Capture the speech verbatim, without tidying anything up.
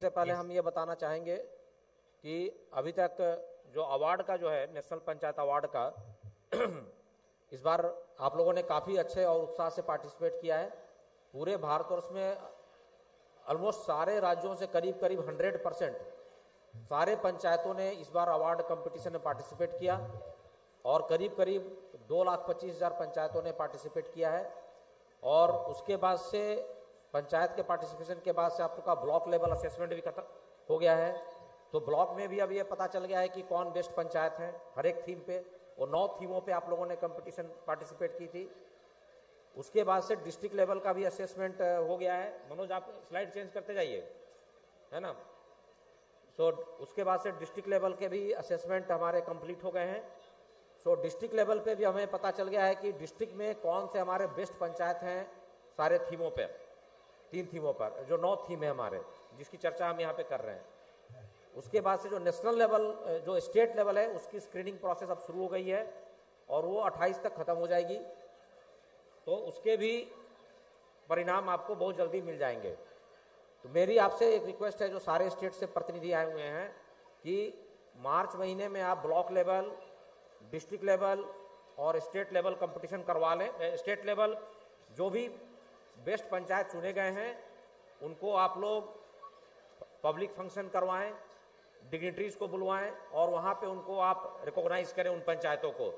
सबसे पहले हम ये बताना चाहेंगे कि अभी तक जो अवार्ड का जो है नेशनल पंचायत अवार्ड का, इस बार आप लोगों ने काफ़ी अच्छे और उत्साह से पार्टिसिपेट किया है। पूरे भारतवर्ष में ऑलमोस्ट सारे राज्यों से करीब करीब हंड्रेड परसेंट सारे पंचायतों ने इस बार अवार्ड कंपटीशन में पार्टिसिपेट किया और करीब करीब दो लाख पच्चीस हज़ार पंचायतों ने पार्टिसिपेट किया है। और उसके बाद से पंचायत के पार्टिसिपेशन के बाद से आप लोग का ब्लॉक लेवल असेसमेंट भी खत्म हो गया है, तो ब्लॉक में भी अब ये पता चल गया है कि कौन बेस्ट पंचायत है हर एक थीम पे, और नौ थीमों पे आप लोगों ने कंपटीशन पार्टिसिपेट की थी। उसके बाद से डिस्ट्रिक्ट लेवल का भी असेसमेंट हो गया है। मनोज आप स्लाइड चेंज करते जाइए, है ना। सो so, उसके बाद से डिस्ट्रिक्ट लेवल के भी असेसमेंट हमारे कंप्लीट हो गए हैं। सो so, डिस्ट्रिक्ट लेवल पे भी हमें पता चल गया है कि डिस्ट्रिक्ट में कौन से हमारे बेस्ट पंचायत हैं सारे थीमों पर, तीन थीमों पर जो नौ थीम है हमारे, जिसकी चर्चा हम यहाँ पे कर रहे हैं। उसके बाद से जो नेशनल लेवल, जो स्टेट लेवल है, उसकी स्क्रीनिंग प्रोसेस अब शुरू हो गई है और वो अट्ठाईस तक खत्म हो जाएगी, तो उसके भी परिणाम आपको बहुत जल्दी मिल जाएंगे। तो मेरी आपसे एक रिक्वेस्ट है, जो सारे स्टेट से प्रतिनिधि आए हुए हैं, कि मार्च महीने में आप ब्लॉक लेवल, डिस्ट्रिक्ट लेवल और स्टेट लेवल कंपटीशन करवा लें। स्टेट लेवल जो भी बेस्ट पंचायत चुने गए हैं उनको आप लोग पब्लिक फंक्शन करवाएं, डिग्निटरीज को बुलवाएं और वहाँ पे उनको आप रिकॉग्नाइज करें उन पंचायतों को।